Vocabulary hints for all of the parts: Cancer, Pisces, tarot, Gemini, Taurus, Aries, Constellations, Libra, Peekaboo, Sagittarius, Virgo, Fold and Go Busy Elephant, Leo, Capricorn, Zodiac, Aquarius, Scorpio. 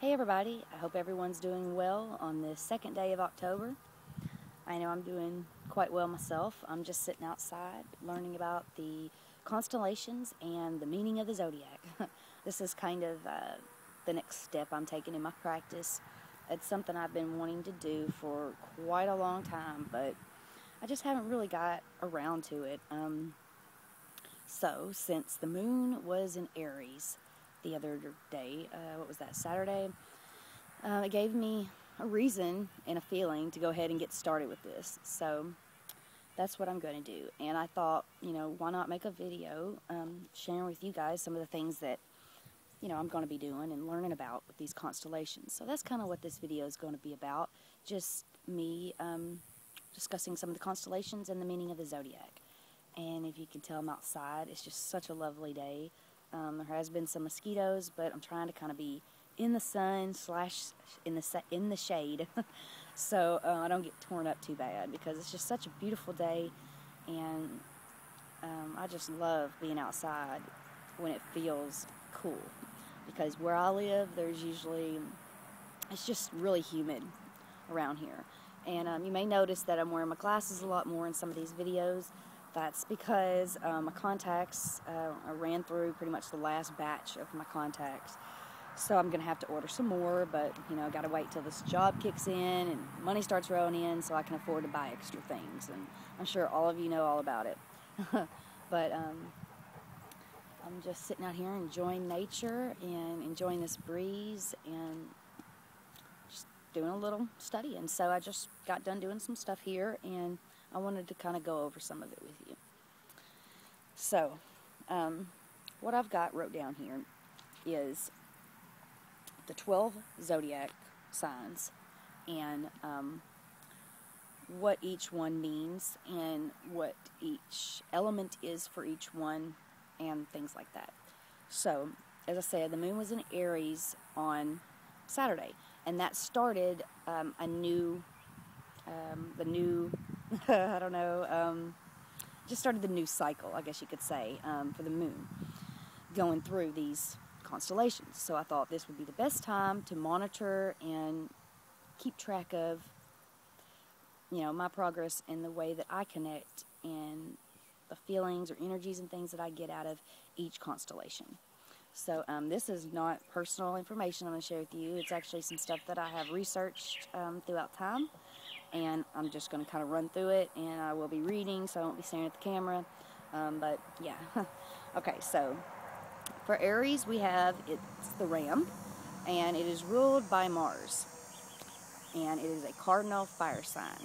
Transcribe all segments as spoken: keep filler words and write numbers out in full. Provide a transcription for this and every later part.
Hey everybody, I hope everyone's doing well on the second day of October. I know I'm doing quite well myself. I'm just sitting outside learning about the constellations and the meaning of the Zodiac. This is kind of uh, the next step I'm taking in my practice. It's something I've been wanting to do for quite a long time, but I just haven't really got around to it. Um, so, since the moon was in Aries the other day, uh, what was that, Saturday, uh, it gave me a reason and a feeling to go ahead and get started with this, so that's what I'm going to do. And I thought, you know, why not make a video um, sharing with you guys some of the things that, you know, I'm going to be doing and learning about with these constellations. So that's kind of what this video is going to be about, just me um, discussing some of the constellations and the meaning of the Zodiac. And if you can tell, I'm outside. It's just such a lovely day. Um, there has been some mosquitoes, but I'm trying to kind of be in the sun slash in the in the shade, so uh, I don't get torn up too bad, because it's just such a beautiful day, and um, I just love being outside when it feels cool. Because where I live, there's usually it's just really humid around here, and um, you may notice that I'm wearing my glasses a lot more in some of these videos. That's because um, my contacts, uh, I ran through pretty much the last batch of my contacts. So I'm going to have to order some more, but, you know, I've got to wait till this job kicks in and money starts rolling in so I can afford to buy extra things. And I'm sure all of you know all about it. But um, I'm just sitting out here enjoying nature and enjoying this breeze and just doing a little study. And so I just got done doing some stuff here, and I wanted to kind of go over some of it with you. So, um, what I've got wrote down here is the twelve zodiac signs and um, what each one means and what each element is for each one and things like that. So, as I said, the moon was in Aries on Saturday, and that started um, a new, um, the new... I don't know, um, just started the new cycle, I guess you could say, um, for the moon, going through these constellations. So I thought this would be the best time to monitor and keep track of, you know, my progress and the way that I connect and the feelings or energies and things that I get out of each constellation. So um, this is not personal information I'm going to share with you. It's actually some stuff that I have researched um, throughout time. And I'm just going to kind of run through it, and I will be reading, so I won't be staring at the camera, um, but yeah. Okay, so for Aries, we have, it's the ram, and it is ruled by Mars, and it is a cardinal fire sign,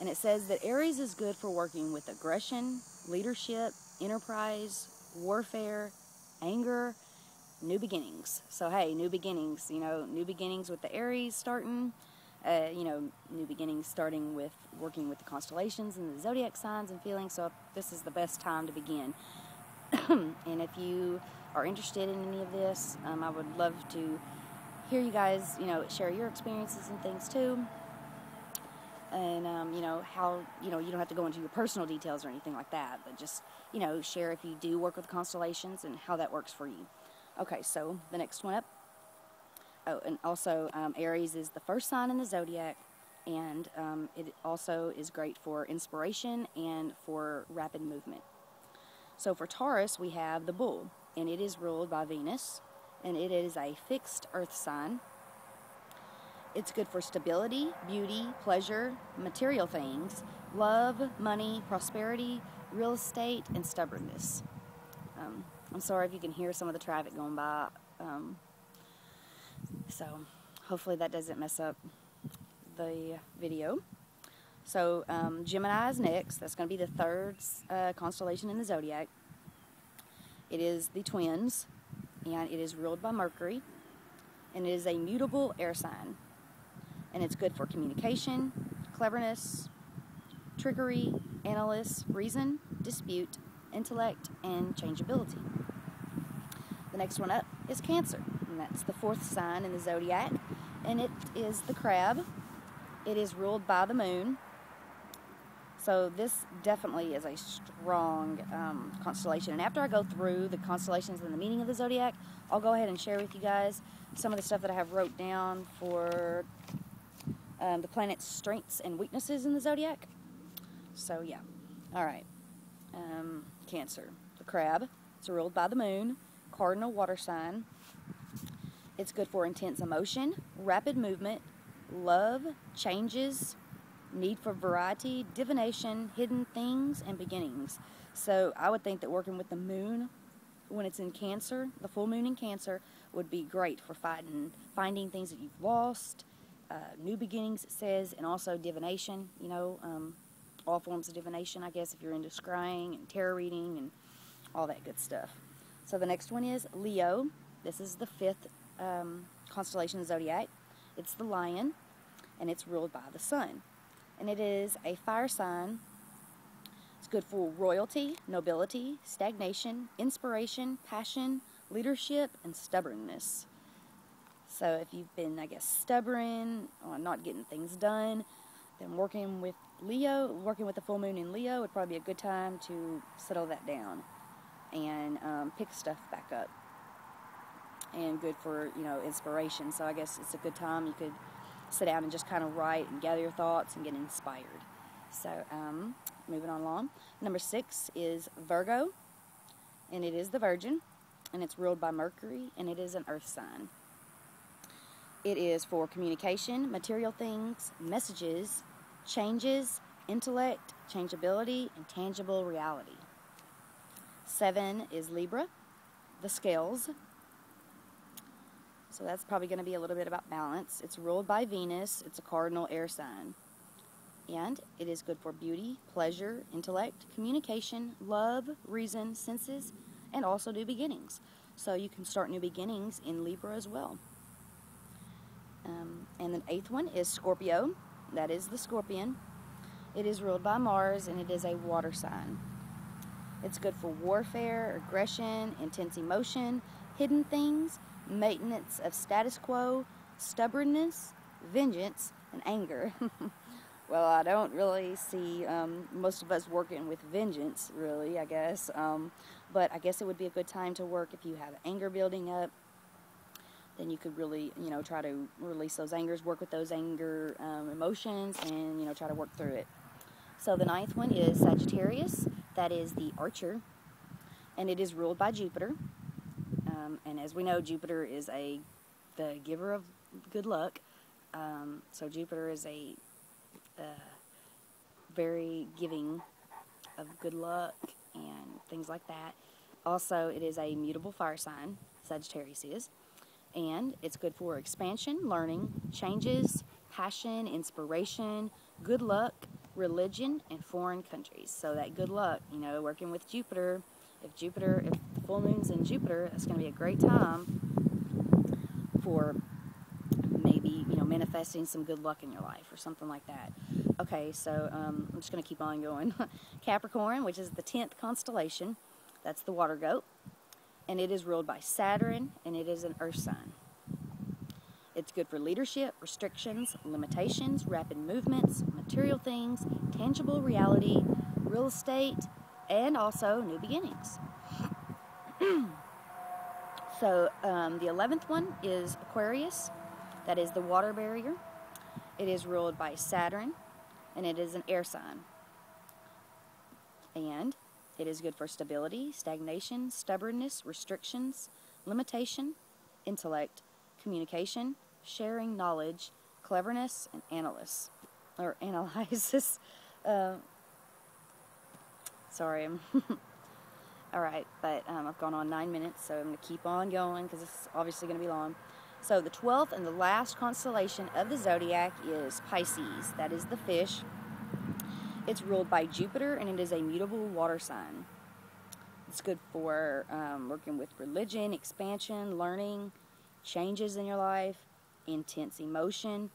and it says that Aries is good for working with aggression, leadership, enterprise, warfare, anger, new beginnings. So hey, new beginnings, you know, new beginnings with the Aries starting. Uh, you know, new beginnings starting with working with the constellations and the zodiac signs and feelings, so this is the best time to begin. And if you are interested in any of this, um, I would love to hear you guys, you know, share your experiences and things too. And, um, you know, how, you know, you don't have to go into your personal details or anything like that, but just, you know, share if you do work with constellations and how that works for you. Okay, so the next one up. Oh, and also um, Aries is the first sign in the Zodiac, and um, it also is great for inspiration and for rapid movement. So for Taurus, we have the bull, and it is ruled by Venus, and it is a fixed earth sign. It's good for stability, beauty, pleasure, material things, love, money, prosperity, real estate, and stubbornness. Um, I'm sorry if you can hear some of the traffic going by. Um, So, hopefully that doesn't mess up the video. So, um, Gemini is next. That's going to be the third uh, constellation in the Zodiac. It is the twins, and it is ruled by Mercury, and it is a mutable air sign. And it's good for communication, cleverness, trickery, analysis, reason, dispute, intellect, and changeability. The next one up is Cancer. And that's the fourth sign in the Zodiac, and it is the crab. It is ruled by the moon, So this definitely is a strong um, constellation. And after I go through the constellations and the meaning of the Zodiac, I'll go ahead and share with you guys some of the stuff that I have wrote down for um, the planet's strengths and weaknesses in the Zodiac. So yeah, all right. Um, Cancer, the crab. It's ruled by the moon, cardinal water sign. It's good for intense emotion, rapid movement, love, changes, need for variety, divination, hidden things, and beginnings. So I would think that working with the moon when it's in Cancer, the full moon in Cancer, would be great for finding, finding things that you've lost, uh, new beginnings, it says, and also divination, you know, um, all forms of divination, I guess, if you're into scrying and tarot reading and all that good stuff. So the next one is Leo. This is the fifth um, constellation of the Zodiac. It's the lion, and it's ruled by the sun. And it is a fire sign. It's good for royalty, nobility, stagnation, inspiration, passion, leadership, and stubbornness. So if you've been, I guess, stubborn or not getting things done, then working with Leo, working with the full moon in Leo would probably be a good time to settle that down and um, pick stuff back up. And good for, you know, inspiration. So I guess it's a good time. You could sit down and just kind of write and gather your thoughts and get inspired. So, um, moving on along. Number six is Virgo, and it is the Virgin, and it's ruled by Mercury, and it is an earth sign. It is for communication, material things, messages, changes, intellect, changeability, and tangible reality. Seven is Libra, the scales. So that's probably going to be a little bit about balance. It's ruled by Venus. It's a cardinal air sign. And it is good for beauty, pleasure, intellect, communication, love, reason, senses, and also new beginnings. So you can start new beginnings in Libra as well. Um, and the eighth one is Scorpio. That is the scorpion. It is ruled by Mars, and it is a water sign. It's good for warfare, aggression, intense emotion, hidden things, maintenance of status quo, stubbornness, vengeance, and anger. Well, I don't really see um, most of us working with vengeance, really, I guess. Um, but I guess it would be a good time to work if you have anger building up. Then you could really, you know, try to release those angers, work with those anger um, emotions, and, you know, try to work through it. So the ninth one is Sagittarius. That is the archer. And it is ruled by Jupiter. Um, and as we know, Jupiter is a the giver of good luck. Um, so Jupiter is a uh, very giving of good luck and things like that. Also, it is a mutable fire sign, Sagittarius is. And it's good for expansion, learning, changes, passion, inspiration, good luck, religion, and foreign countries. So that good luck, you know, working with Jupiter, if Jupiter, if the full moon's in Jupiter, it's going to be a great time for maybe, you know, manifesting some good luck in your life or something like that. Okay, so um, I'm just going to keep on going. Capricorn, which is the tenth constellation, that's the water goat, and it is ruled by Saturn, and it is an earth sign. It's good for leadership, restrictions, limitations, rapid movements, material things, tangible reality, real estate, and also new beginnings. So um, the eleventh one is Aquarius. That is the water barrier. It is ruled by Saturn, and it is an air sign. And it is good for stability, stagnation, stubbornness, restrictions, limitation, intellect, communication, sharing knowledge, cleverness, and analysis. Or analysis. Uh, Sorry, I'm all right, but um, I've gone on nine minutes, so I'm going to keep on going because this is obviously going to be long. So the twelfth and the last constellation of the Zodiac is Pisces. That is the fish. It's ruled by Jupiter, and it is a mutable water sign. It's good for um, working with religion, expansion, learning, changes in your life, intense emotion,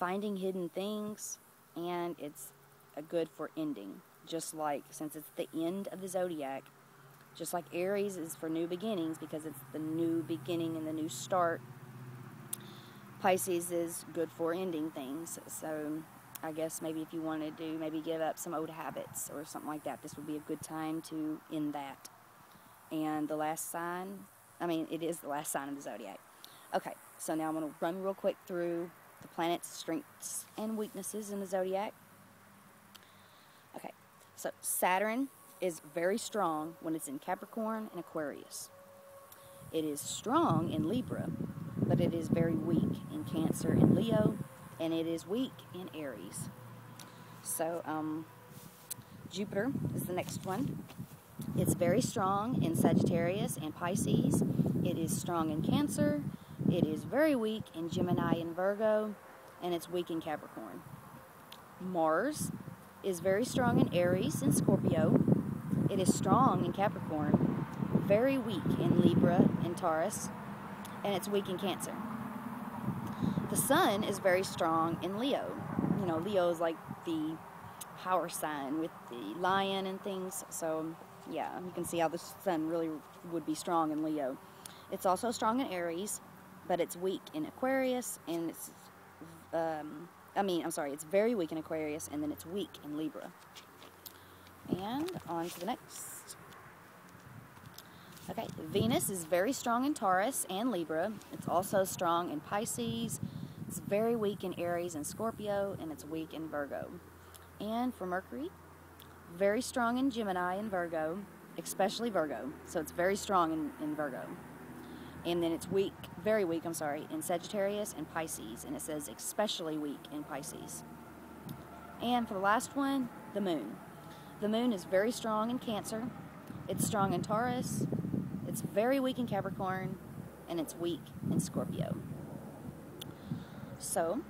finding hidden things, and it's a good for ending. Just like, since it's the end of the Zodiac, just like Aries is for new beginnings because it's the new beginning and the new start, Pisces is good for ending things. So I guess maybe if you wanted to maybe give up some old habits or something like that, this would be a good time to end that. And the last sign, I mean, it is the last sign of the Zodiac. Okay, so now I'm going to run real quick through the planets' strengths and weaknesses in the Zodiac. Okay, so Saturn is very strong when it's in Capricorn and Aquarius. It is strong in Libra, but it is very weak in Cancer and Leo, and it is weak in Aries. So, um, Jupiter is the next one. It's very strong in Sagittarius and Pisces. It is strong in Cancer. It is very weak in Gemini and Virgo, and it's weak in Capricorn. Mars is very strong in Aries and Scorpio. It is strong in Capricorn, very weak in Libra and Taurus, and it's weak in Cancer. The Sun is very strong in Leo. You know, Leo is like the power sign with the lion and things, so yeah, you can see how the Sun really would be strong in Leo. It's also strong in Aries, but it's weak in Aquarius, and it's, um, I mean, I'm sorry, it's very weak in Aquarius, and then it's weak in Libra. And on to the next. Okay, Venus is very strong in Taurus and Libra. It's also strong in Pisces. It's very weak in Aries and Scorpio, and it's weak in Virgo. And for Mercury, very strong in Gemini and Virgo, especially Virgo. So it's very strong in, in Virgo. And then it's weak, very weak, I'm sorry, in Sagittarius and Pisces. And it says especially weak in Pisces. And for the last one, the Moon. The Moon is very strong in Cancer. It's strong in Taurus. It's very weak in Capricorn. And it's weak in Scorpio. So,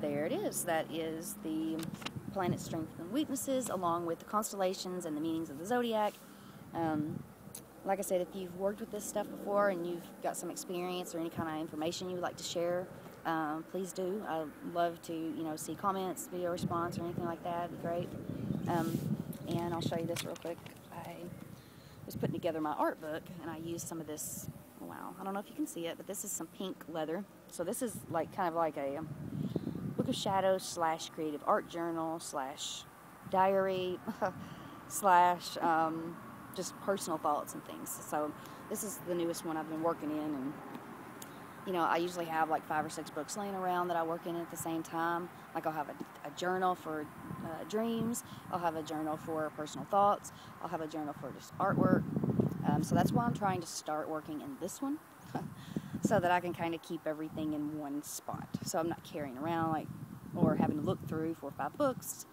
there it is. That is the planet strengths and weaknesses, along with the constellations and the meanings of the Zodiac. Um, like I said, if you've worked with this stuff before and you've got some experience or any kind of information you would like to share, um, please do. I'd love to, you know, see comments, video response, or anything like that. It'd be great. Um, and I'll show you this real quick. I was putting together my art book, and I used some of this. Wow, I don't know if you can see it, but this is some pink leather. So this is like kind of like a Book of Shadows slash creative art journal slash diary slash um, just personal thoughts and things. So this is the newest one I've been working in, and you know, I usually have like five or six books laying around that I work in at the same time. Like I'll have a, a journal for uh, dreams, I'll have a journal for personal thoughts, I'll have a journal for just artwork. Um, so that's why I'm trying to start working in this one. So that I can kind of keep everything in one spot. So I'm not carrying around like, or having to look through four or five books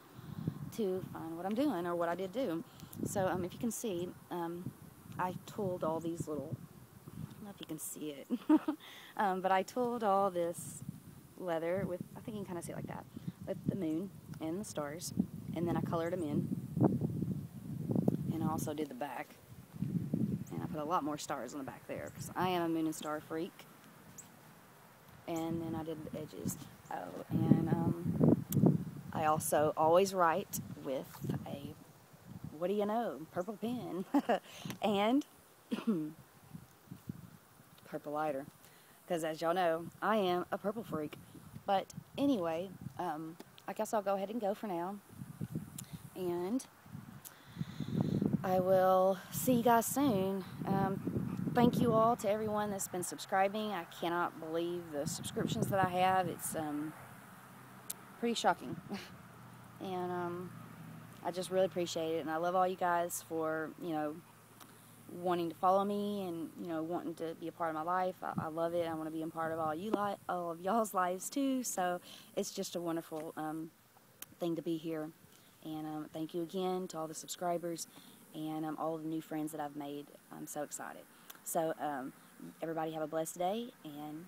to find what I'm doing or what I did do. So um, if you can see, um, I tooled all these little, I don't know if you can see it, um, but I tooled all this leather with, I think you can kind of see it like that, with the moon and the stars. And then I colored them in. And I also did the back. A lot more stars on the back there because I am a moon and star freak. And then I did the edges. Oh, and um, I also always write with a, what do you know, purple pen and purple lighter, because as y'all know, I am a purple freak. But anyway, um, I guess I'll go ahead and go for now, and I will see you guys soon. Um, thank you all to everyone that's been subscribing. I cannot believe the subscriptions that I have. It's um, pretty shocking. And um, I just really appreciate it. And I love all you guys for, you know, wanting to follow me and, you know, wanting to be a part of my life. I, I love it. I want to be a part of all you li all of y'all's lives too. So it's just a wonderful um, thing to be here. And um, thank you again to all the subscribers. And um, all the new friends that I've made. I'm so excited. So, um, everybody have a blessed day, and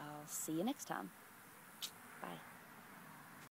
I'll see you next time. Bye.